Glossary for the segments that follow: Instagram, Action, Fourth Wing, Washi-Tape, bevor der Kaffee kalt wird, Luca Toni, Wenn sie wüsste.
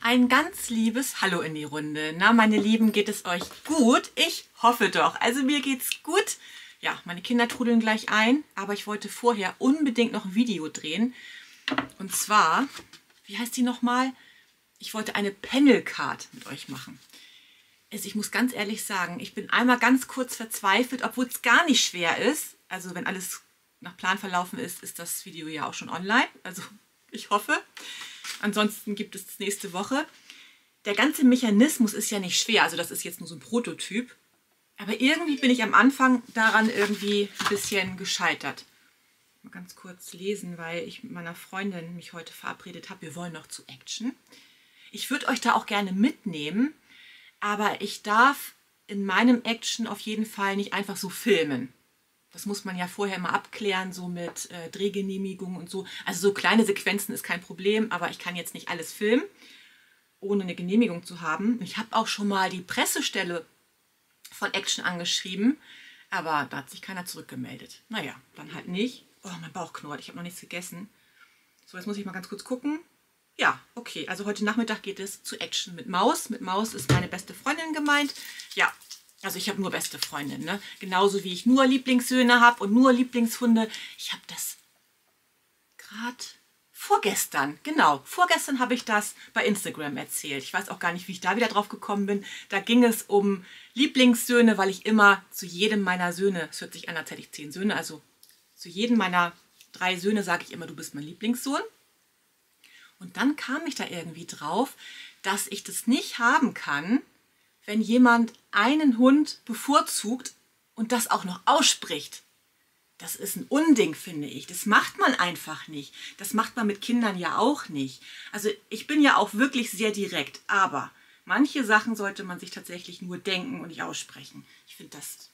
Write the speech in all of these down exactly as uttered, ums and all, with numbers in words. Ein ganz liebes Hallo in die Runde. Na, meine Lieben, geht es euch gut? Ich hoffe doch. Also mir geht's gut. Ja, meine Kinder trudeln gleich ein, aber ich wollte vorher unbedingt noch ein Video drehen. Und zwar, wie heißt die nochmal? Ich wollte eine Panelcard mit euch machen. Also ich muss ganz ehrlich sagen, ich bin einmal ganz kurz verzweifelt, obwohl es gar nicht schwer ist. Also wenn alles nach Plan verlaufen ist, ist das Video ja auch schon online. Also ich hoffe. Ansonsten gibt es das nächste Woche. Der ganze Mechanismus ist ja nicht schwer. Also das ist jetzt nur so ein Prototyp. Aber irgendwie bin ich am Anfang daran irgendwie ein bisschen gescheitert. Mal ganz kurz lesen, weil ich mit meiner Freundin mich heute verabredet habe. Wir wollen noch zu Action. Ich würde euch da auch gerne mitnehmen. Aber ich darf in meinem Action auf jeden Fall nicht einfach so filmen. Das muss man ja vorher immer abklären, so mit äh, Drehgenehmigung und so. Also so kleine Sequenzen ist kein Problem, aber ich kann jetzt nicht alles filmen, ohne eine Genehmigung zu haben. Ich habe auch schon mal die Pressestelle von Action angeschrieben, aber da hat sich keiner zurückgemeldet. Naja, dann halt nicht. Oh, mein Bauch knurrt, ich habe noch nichts gegessen. So, jetzt muss ich mal ganz kurz gucken. Ja, okay, also heute Nachmittag geht es zu Action mit Maus. Mit Maus ist meine beste Freundin gemeint. Ja. Also ich habe nur beste Freundinnen, ne? Genauso wie ich nur Lieblingssöhne habe und nur Lieblingshunde. Ich habe das gerade vorgestern, genau, vorgestern habe ich das bei Instagram erzählt. Ich weiß auch gar nicht, wie ich da wieder drauf gekommen bin. Da ging es um Lieblingssöhne, weil ich immer zu jedem meiner Söhne, es hört sich an, als hätte ich zehn Söhne, also zu jedem meiner drei Söhne sage ich immer, du bist mein Lieblingssohn. Und dann kam ich da irgendwie drauf, dass ich das nicht haben kann, wenn jemand einen Hund bevorzugt und das auch noch ausspricht. Das ist ein Unding, finde ich. Das macht man einfach nicht. Das macht man mit Kindern ja auch nicht. Also ich bin ja auch wirklich sehr direkt, aber manche Sachen sollte man sich tatsächlich nur denken und nicht aussprechen. Ich finde das,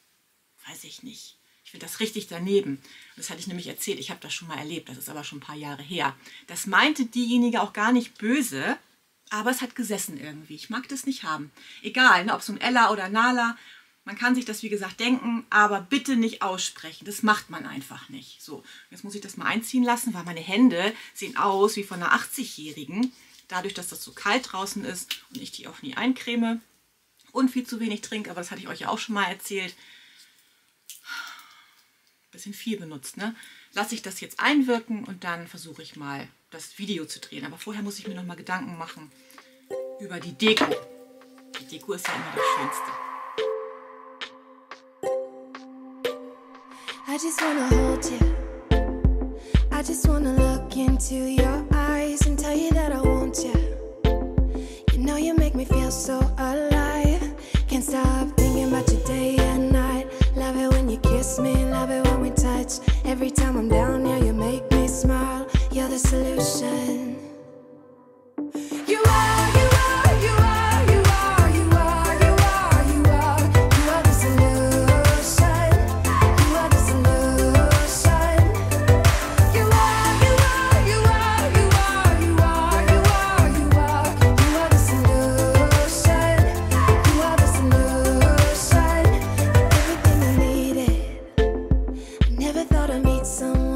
weiß ich nicht, ich finde das richtig daneben. Das hatte ich nämlich erzählt, ich habe das schon mal erlebt, das ist aber schon ein paar Jahre her. Das meinte diejenige auch gar nicht böse, aber es hat gesessen irgendwie. Ich mag das nicht haben. Egal, ne, ob so ein Ella oder Nala. Man kann sich das, wie gesagt, denken, aber bitte nicht aussprechen. Das macht man einfach nicht. So, jetzt muss ich das mal einziehen lassen, weil meine Hände sehen aus wie von einer achtzigjährigen. Dadurch, dass das so kalt draußen ist und ich die auch nie eincreme und viel zu wenig trinke. Aber das hatte ich euch ja auch schon mal erzählt. Bisschen viel benutzt, ne? Lasse ich das jetzt einwirken und dann versuche ich mal, das Video zu drehen. Aber vorher muss ich mir noch mal Gedanken machen über die Deko. Die Deko ist ja immer das Schönste. I just wanna hold you. I just wanna look into your eyes and tell you that I want you. You know you make me feel so alive. Can't stop thinking about you day and night. Love it when you kiss me, love it when we touch. Every time I'm down here, you make me smile. You're the solution. You are, you are, you are, you are, you are, you are, you are. You are the solution. You are the solution. You are, you are, you are, you are, you are, you are, you are. You are the solution. You are the solution. Everything I needed. I never thought I'd meet someone.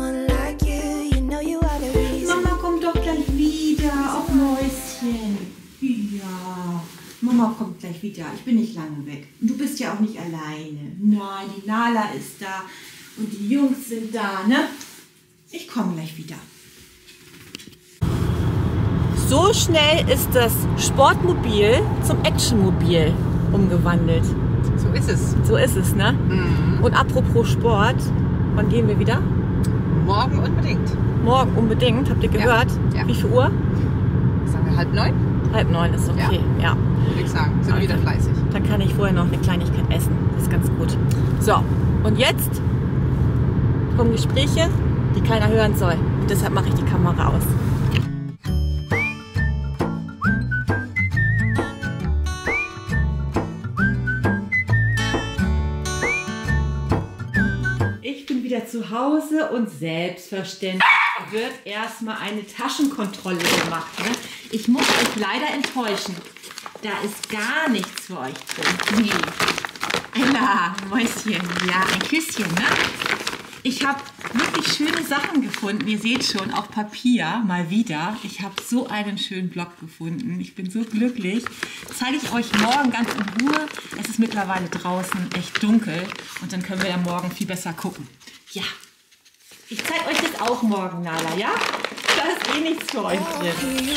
Mama kommt gleich wieder, ich bin nicht lange weg. Und du bist ja auch nicht alleine. Nein, die Nala ist da und die Jungs sind da, ne? Ich komme gleich wieder. So schnell ist das Sportmobil zum Actionmobil umgewandelt. So ist es. So ist es, ne? Mhm. Und apropos Sport, wann gehen wir wieder? Morgen unbedingt. Morgen unbedingt, habt ihr gehört? Ja. Ja. Wie viel Uhr? Sagen wir halb neun? Halb neun ist okay, ja. Ja. Würde ich sagen, sind okay. Wieder fleißig. Dann kann ich vorher noch eine Kleinigkeit essen, das ist ganz gut. So, und jetzt kommen Gespräche, die keiner hören soll. Und deshalb mache ich die Kamera aus. Ich bin wieder zu Hause und selbstverständlich wird erstmal eine Taschenkontrolle gemacht. Ne? Ich muss euch leider enttäuschen. Da ist gar nichts für euch drin. Nee. Ella, Mäuschen. Ja, ein Küsschen, ne? Ich habe wirklich schöne Sachen gefunden. Ihr seht schon, auch Papier mal wieder. Ich habe so einen schönen Block gefunden. Ich bin so glücklich. Zeige ich euch morgen ganz in Ruhe. Es ist mittlerweile draußen echt dunkel und dann können wir ja morgen viel besser gucken. Ja, ich zeige euch das auch morgen, Nala, ja? Da ist eh nichts für euch drin.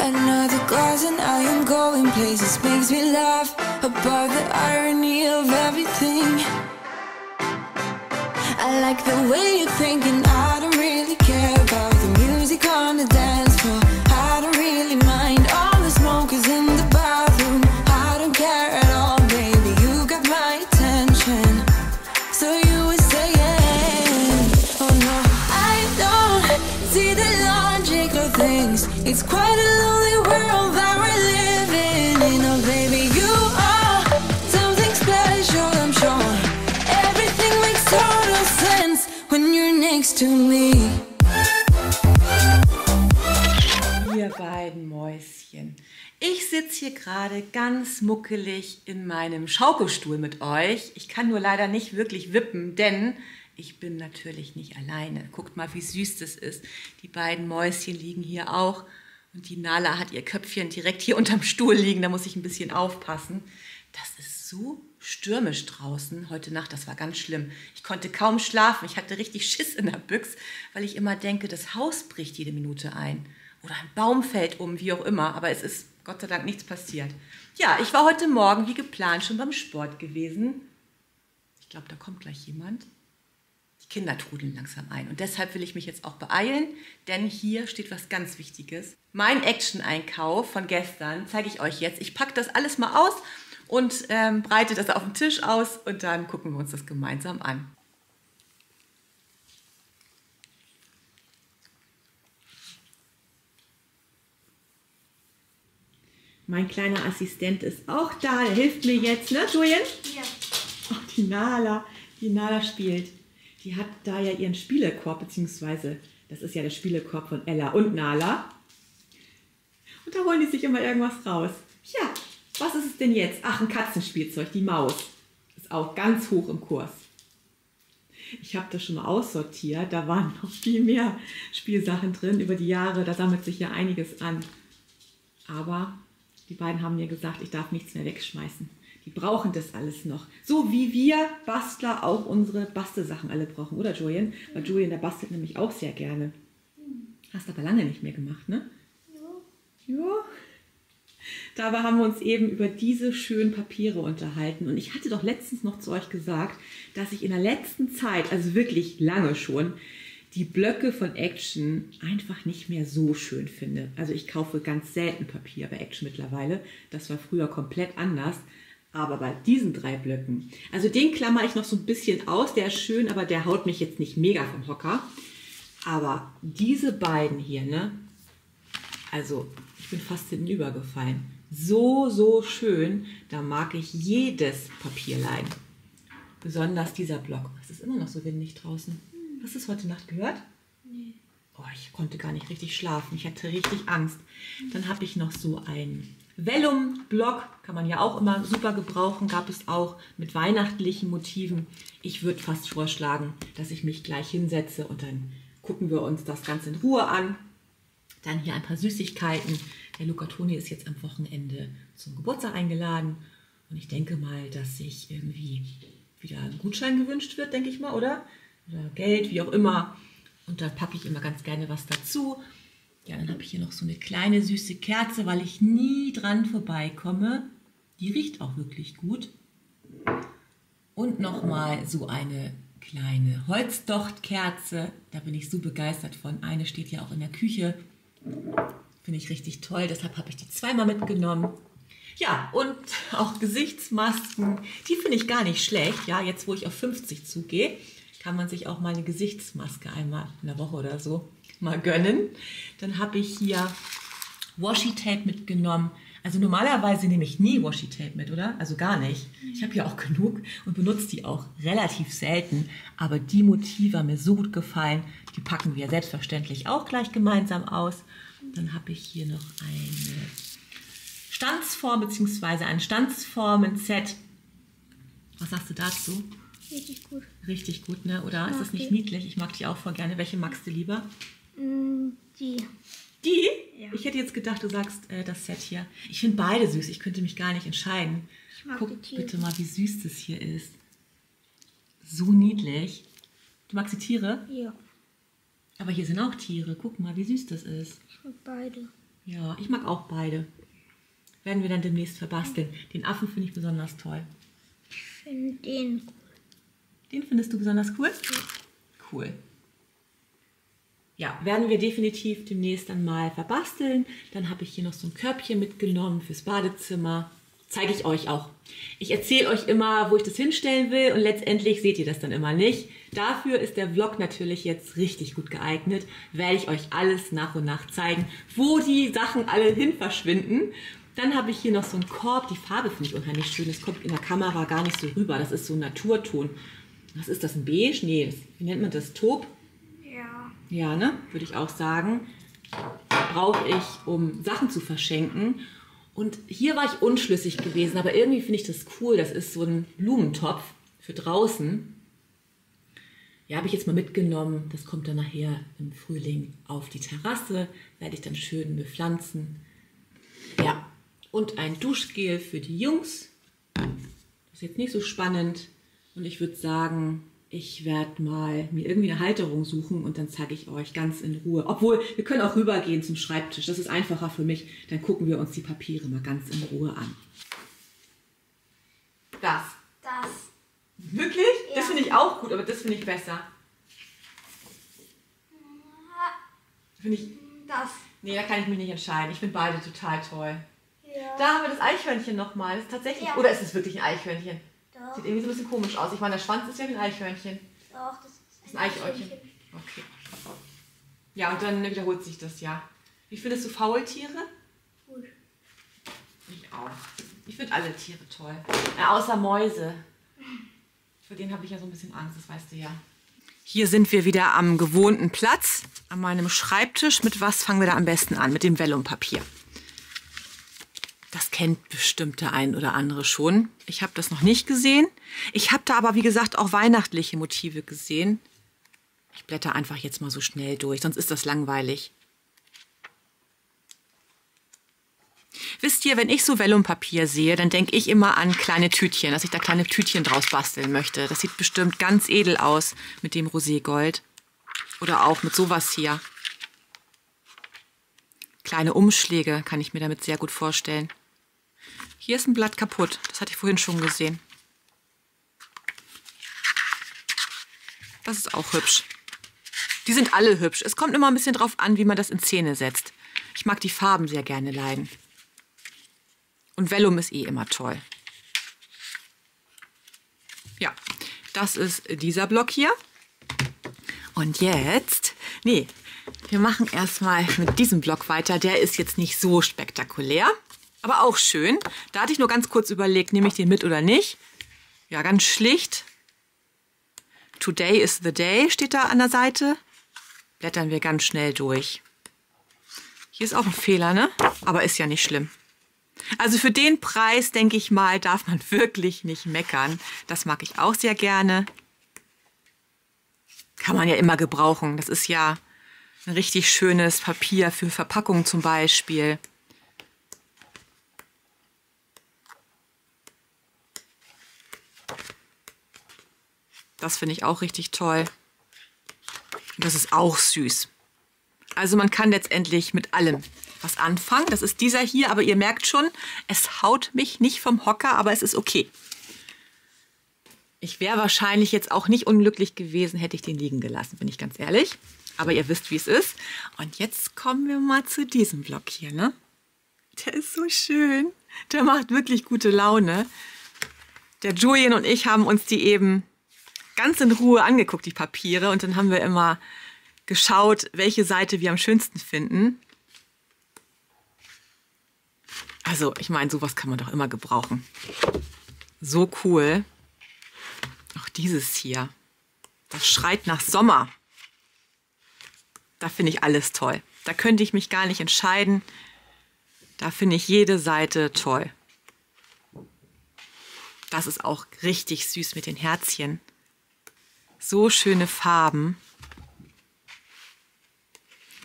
Another glass and I am going places. Makes me laugh about the irony of everything. I like the way you're thinking. I don't really care about the music on the dance floor. I don't really mind all the smoke is in the bathroom. I don't care at all, baby, you got my attention. So you were saying, oh no, I don't see the logic of things. It's quite a to me. Ihr beiden Mäuschen. Ich sitze hier gerade ganz muckelig in meinem Schaukelstuhl mit euch. Ich kann nur leider nicht wirklich wippen, denn ich bin natürlich nicht alleine. Guckt mal, wie süß das ist. Die beiden Mäuschen liegen hier auch. Und die Nala hat ihr Köpfchen direkt hier unterm Stuhl liegen. Da muss ich ein bisschen aufpassen. Das ist so stürmisch draußen heute Nacht, das war ganz schlimm. Ich konnte kaum schlafen, ich hatte richtig Schiss in der Büchse, weil ich immer denke, das Haus bricht jede Minute ein. Oder ein Baum fällt um, wie auch immer, aber es ist Gott sei Dank nichts passiert. Ja, ich war heute Morgen, wie geplant, schon beim Sport gewesen. Ich glaube, da kommt gleich jemand. Die Kinder trudeln langsam ein und deshalb will ich mich jetzt auch beeilen, denn hier steht was ganz Wichtiges. Mein Action-Einkauf von gestern zeige ich euch jetzt. Ich packe das alles mal aus und ähm, breite das auf dem Tisch aus und dann gucken wir uns das gemeinsam an. Mein kleiner Assistent ist auch da, der hilft mir jetzt, ne Julian? Ja. Ach, die Nala, die Nala spielt. Die hat da ja ihren Spielekorb, beziehungsweise das ist ja der Spielekorb von Ella und Nala. Und da holen die sich immer irgendwas raus. Ja. Was ist es denn jetzt? Ach, ein Katzenspielzeug, die Maus. Ist auch ganz hoch im Kurs. Ich habe das schon mal aussortiert, da waren noch viel mehr Spielsachen drin über die Jahre, da sammelt sich ja einiges an. Aber die beiden haben mir gesagt, ich darf nichts mehr wegschmeißen. Die brauchen das alles noch. So wie wir Bastler auch unsere Bastelsachen alle brauchen, oder Julian? Weil Julian, der bastelt nämlich auch sehr gerne. Hast aber lange nicht mehr gemacht, ne? Ja. Ja. Dabei haben wir uns eben über diese schönen Papiere unterhalten und ich hatte doch letztens noch zu euch gesagt, dass ich in der letzten Zeit, also wirklich lange schon, die Blöcke von Action einfach nicht mehr so schön finde. Also ich kaufe ganz selten Papier bei Action mittlerweile, das war früher komplett anders, aber bei diesen drei Blöcken, also den klammer ich noch so ein bisschen aus, der ist schön, aber der haut mich jetzt nicht mega vom Hocker, aber diese beiden hier, ne? Also, ich bin fast hinübergefallen. So, so schön. Da mag ich jedes Papierlein. Besonders dieser Block. Es ist immer noch so windig draußen. Hast du es heute Nacht gehört? Nee. Oh, ich konnte gar nicht richtig schlafen. Ich hatte richtig Angst. Dann habe ich noch so einen Vellum-Block. Kann man ja auch immer super gebrauchen. Gab es auch mit weihnachtlichen Motiven. Ich würde fast vorschlagen, dass ich mich gleich hinsetze und dann gucken wir uns das Ganze in Ruhe an. Dann hier ein paar Süßigkeiten. Der Luca Toni ist jetzt am Wochenende zum Geburtstag eingeladen. Und ich denke mal, dass sich irgendwie wieder ein Gutschein gewünscht wird, denke ich mal, oder? Oder Geld, wie auch immer. Und da packe ich immer ganz gerne was dazu. Ja, dann habe ich hier noch so eine kleine süße Kerze, weil ich nie dran vorbeikomme. Die riecht auch wirklich gut. Und nochmal so eine kleine Holzdochtkerze. Da bin ich so begeistert von. Eine steht ja auch in der Küche. Finde ich richtig toll, deshalb habe ich die zweimal mitgenommen. Ja, und auch Gesichtsmasken, die finde ich gar nicht schlecht. Ja, jetzt wo ich auf fünfzig zugehe, kann man sich auch mal eine Gesichtsmaske einmal in der Woche oder so mal gönnen. Dann habe ich hier Washi-Tape mitgenommen. Also normalerweise nehme ich nie Washi-Tape mit, oder? Also gar nicht. Ich habe ja auch genug und benutze die auch relativ selten. Aber die Motive haben mir so gut gefallen. Die packen wir selbstverständlich auch gleich gemeinsam aus. Dann habe ich hier noch eine Stanzform bzw. ein Stanzformen-Set. Was sagst du dazu? Richtig gut. Richtig gut, ne? Oder ist das nicht niedlich? Ich mag die auch voll gerne. Welche magst du lieber? Die. Die? Ja. Ich hätte jetzt gedacht, du sagst äh, das Set hier. Ich finde beide süß. Ich könnte mich gar nicht entscheiden. Ich mag Guck die bitte mal, wie süß das hier ist. So niedlich. Du magst die Tiere? Ja. Aber hier sind auch Tiere. Guck mal, wie süß das ist. Ich mag beide. Ja, ich mag auch beide. Werden wir dann demnächst verbasteln. Den Affen finde ich besonders toll. Ich finde den cool. Den findest du besonders cool? Ja. Cool. Ja, werden wir definitiv demnächst dann mal verbasteln. Dann habe ich hier noch so ein Körbchen mitgenommen fürs Badezimmer. Zeige ich euch auch. Ich erzähle euch immer, wo ich das hinstellen will und letztendlich seht ihr das dann immer nicht. Dafür ist der Vlog natürlich jetzt richtig gut geeignet, werde ich euch alles nach und nach zeigen, wo die Sachen alle hin verschwinden. Dann habe ich hier noch so einen Korb. Die Farbe finde ich unheimlich schön. Das kommt in der Kamera gar nicht so rüber. Das ist so ein Naturton. Was ist das? Ein Beige? Nee, das, wie nennt man das? Taupe? Ja. Ja, ne? Würde ich auch sagen. Brauche ich, um Sachen zu verschenken. Und hier war ich unschlüssig gewesen, aber irgendwie finde ich das cool. Das ist so ein Blumentopf für draußen. Ja, habe ich jetzt mal mitgenommen. Das kommt dann nachher im Frühling auf die Terrasse. Werde ich dann schön bepflanzen. Ja, und ein Duschgel für die Jungs. Das ist jetzt nicht so spannend. Und ich würde sagen, ich werde mal mir irgendwie eine Halterung suchen und dann zeige ich euch ganz in Ruhe. Obwohl, wir können auch rübergehen zum Schreibtisch. Das ist einfacher für mich. Dann gucken wir uns die Papiere mal ganz in Ruhe an. Das. Das. Wirklich? Ja. Das finde ich auch gut, aber das finde ich besser. Finde ich... Das. Nee, da kann ich mich nicht entscheiden. Ich finde beide total toll. Ja. Da haben wir das Eichhörnchen nochmal. Ist tatsächlich... Ja. Oder ist es wirklich ein Eichhörnchen? Doch. Sieht irgendwie so ein bisschen komisch aus. Ich meine, der Schwanz ist ja wie ein Eichhörnchen. Doch, das ist ein, ein Eichhörnchen. Eichhörnchen. Okay. Ja, und dann wiederholt sich das, ja. Wie findest du Faultiere? Cool. Ich auch. Ich finde alle Tiere toll. Äh, außer Mäuse. Für den habe ich ja so ein bisschen Angst, das weißt du ja. Hier sind wir wieder am gewohnten Platz, an meinem Schreibtisch. Mit was fangen wir da am besten an? Mit dem Vellumpapier. Das kennt bestimmt der ein oder andere schon. Ich habe das noch nicht gesehen. Ich habe da aber, wie gesagt, auch weihnachtliche Motive gesehen. Ich blätter einfach jetzt mal so schnell durch, sonst ist das langweilig. Wisst ihr, wenn ich so Vellumpapier sehe, dann denke ich immer an kleine Tütchen, dass ich da kleine Tütchen draus basteln möchte. Das sieht bestimmt ganz edel aus mit dem Roségold. Oder auch mit sowas hier. Kleine Umschläge kann ich mir damit sehr gut vorstellen. Hier ist ein Blatt kaputt. Das hatte ich vorhin schon gesehen. Das ist auch hübsch. Die sind alle hübsch. Es kommt immer ein bisschen drauf an, wie man das in Szene setzt. Ich mag die Farben sehr gerne leiden. Und Vellum ist eh immer toll. Ja, das ist dieser Block hier. Und jetzt... Nee, wir machen erstmal mit diesem Block weiter. Der ist jetzt nicht so spektakulär. Aber auch schön. Da hatte ich nur ganz kurz überlegt, nehme ich den mit oder nicht. Ja, ganz schlicht. Today is the day steht da an der Seite. Blättern wir ganz schnell durch. Hier ist auch ein Fehler, ne? Aber ist ja nicht schlimm. Also für den Preis, denke ich mal, darf man wirklich nicht meckern. Das mag ich auch sehr gerne. Kann man ja immer gebrauchen. Das ist ja ein richtig schönes Papier für Verpackungen zum Beispiel. Das finde ich auch richtig toll. Und das ist auch süß. Also man kann letztendlich mit allem was anfangen. Das ist dieser hier, aber ihr merkt schon, es haut mich nicht vom Hocker, aber es ist okay. Ich wäre wahrscheinlich jetzt auch nicht unglücklich gewesen, hätte ich den liegen gelassen, bin ich ganz ehrlich. Aber ihr wisst, wie es ist. Und jetzt kommen wir mal zu diesem Block hier, ne? Der ist so schön. Der macht wirklich gute Laune. Der Julian und ich haben uns die eben ganz in Ruhe angeguckt, die Papiere. Und dann haben wir immer geschaut, welche Seite wir am schönsten finden. Also, ich meine, sowas kann man doch immer gebrauchen. So cool. Auch dieses hier. Das schreit nach Sommer. Da finde ich alles toll. Da könnte ich mich gar nicht entscheiden. Da finde ich jede Seite toll. Das ist auch richtig süß mit den Herzchen. So schöne Farben.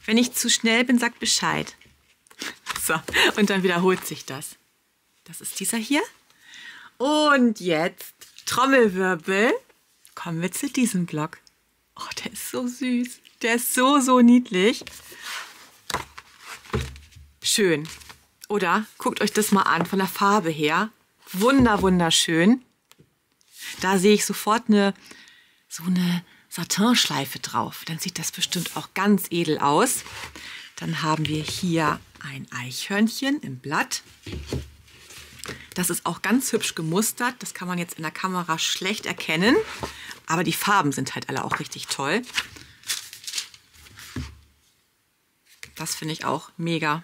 Wenn ich zu schnell bin, sagt Bescheid. So, und dann wiederholt sich das. Das ist dieser hier. Und jetzt, Trommelwirbel, kommen wir zu diesem Block. Oh, der ist so süß. Der ist so, so niedlich. Schön, oder? Guckt euch das mal an, von der Farbe her. Wunder, wunderschön. Da sehe ich sofort eine, so eine Satinschleife drauf. Dann sieht das bestimmt auch ganz edel aus. Dann haben wir hier ein Eichhörnchen im Blatt. Das ist auch ganz hübsch gemustert. Das kann man jetzt in der Kamera schlecht erkennen. Aber die Farben sind halt alle auch richtig toll. Das finde ich auch mega.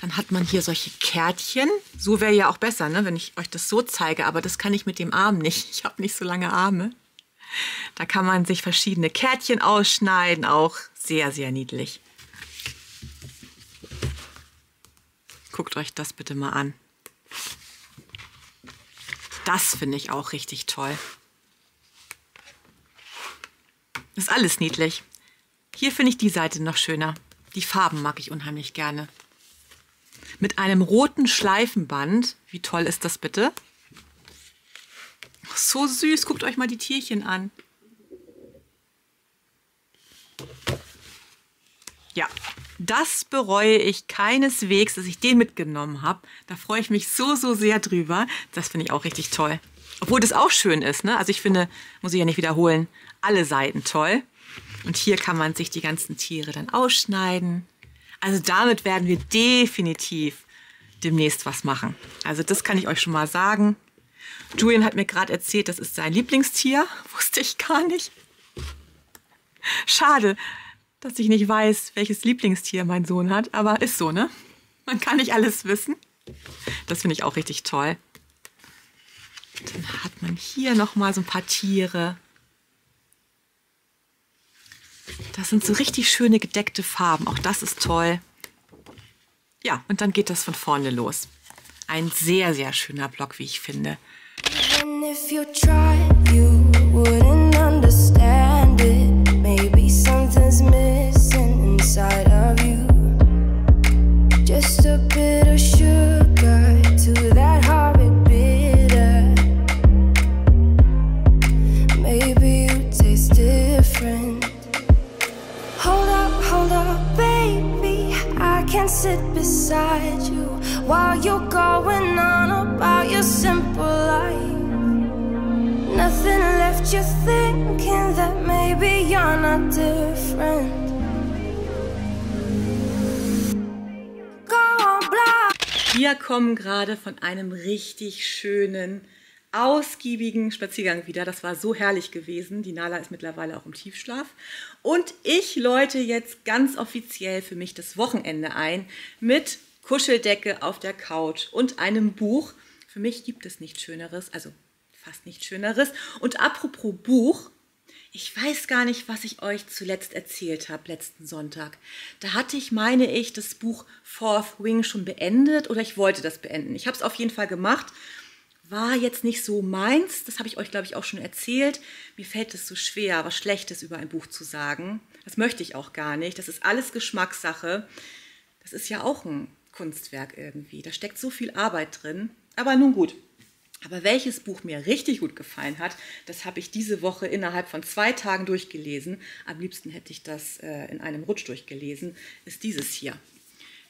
Dann hat man hier solche Kärtchen. So wäre ja auch besser, ne, wenn ich euch das so zeige. Aber das kann ich mit dem Arm nicht. Ich habe nicht so lange Arme. Da kann man sich verschiedene Kärtchen ausschneiden. Auch sehr, sehr niedlich. Guckt euch das bitte mal an. Das finde ich auch richtig toll. Ist alles niedlich. Hier finde ich die Seite noch schöner. Die Farben mag ich unheimlich gerne. Mit einem roten Schleifenband. Wie toll ist das bitte? So süß. Guckt euch mal die Tierchen an. Ja. Das bereue ich keineswegs, dass ich den mitgenommen habe. Da freue ich mich so, so sehr drüber. Das finde ich auch richtig toll. Obwohl das auch schön ist, ne? Also ich finde, muss ich ja nicht wiederholen, alle Seiten toll. Und hier kann man sich die ganzen Tiere dann ausschneiden. Also damit werden wir definitiv demnächst was machen. Also das kann ich euch schon mal sagen. Julian hat mir gerade erzählt, das ist sein Lieblingstier. Wusste ich gar nicht. Schade, dass ich nicht weiß, welches Lieblingstier mein Sohn hat. Aber ist so, ne? Man kann nicht alles wissen. Das finde ich auch richtig toll. Dann hat man hier nochmal so ein paar Tiere. Das sind so richtig schöne gedeckte Farben. Auch das ist toll. Ja, und dann geht das von vorne los. Ein sehr, sehr schöner Block, wie ich finde. Wir kommen gerade von einem richtig schönen, ausgiebigen Spaziergang wieder. Das war so herrlich gewesen. Die Nala ist mittlerweile auch im Tiefschlaf. Und ich läute jetzt ganz offiziell für mich das Wochenende ein mit Kuscheldecke auf der Couch und einem Buch. Für mich gibt es nichts Schöneres, also fast nichts Schöneres. Und apropos Buch, ich weiß gar nicht, was ich euch zuletzt erzählt habe, letzten Sonntag. Da hatte ich, meine ich, das Buch Fourth Wing schon beendet oder ich wollte das beenden. Ich habe es auf jeden Fall gemacht. War jetzt nicht so meins, das habe ich euch, glaube ich, auch schon erzählt. Mir fällt es so schwer, was Schlechtes über ein Buch zu sagen. Das möchte ich auch gar nicht. Das ist alles Geschmackssache. Das ist ja auch ein Kunstwerk irgendwie. Da steckt so viel Arbeit drin. Aber nun gut. Aber welches Buch mir richtig gut gefallen hat, das habe ich diese Woche innerhalb von zwei Tagen durchgelesen. Am liebsten hätte ich das äh, in einem Rutsch durchgelesen, ist dieses hier.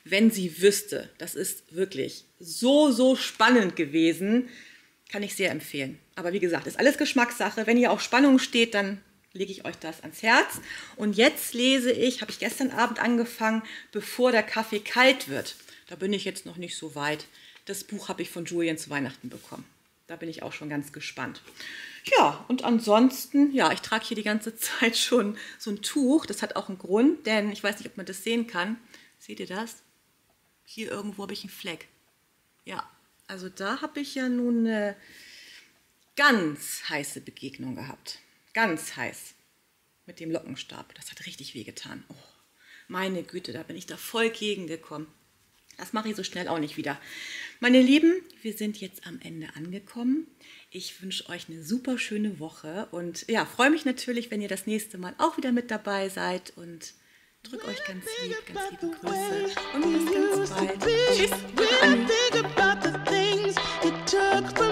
Wenn sie wüsste, das ist wirklich so, so spannend gewesen. Kann ich sehr empfehlen. Aber wie gesagt, ist alles Geschmackssache. Wenn hier auch Spannung steht, dann lege ich euch das ans Herz. Und jetzt lese ich, habe ich gestern Abend angefangen, Bevor der Kaffee kalt wird. Da bin ich jetzt noch nicht so weit. Das Buch habe ich von Julian zu Weihnachten bekommen. Da bin ich auch schon ganz gespannt. Ja, und ansonsten, ja, ich trage hier die ganze Zeit schon so ein Tuch. Das hat auch einen Grund, denn ich weiß nicht, ob man das sehen kann. Seht ihr das? Hier irgendwo habe ich einen Fleck. Ja, also da habe ich ja nun eine ganz heiße Begegnung gehabt. Ganz heiß. Mit dem Lockenstab. Das hat richtig weh getan. Oh, meine Güte, da bin ich da voll gegengekommen. Das mache ich so schnell auch nicht wieder. Meine Lieben, wir sind jetzt am Ende angekommen. Ich wünsche euch eine super schöne Woche und ja, freue mich natürlich, wenn ihr das nächste Mal auch wieder mit dabei seid und drücke euch ganz lieb, ganz liebe Grüße und bis ganz bald. Tschüss.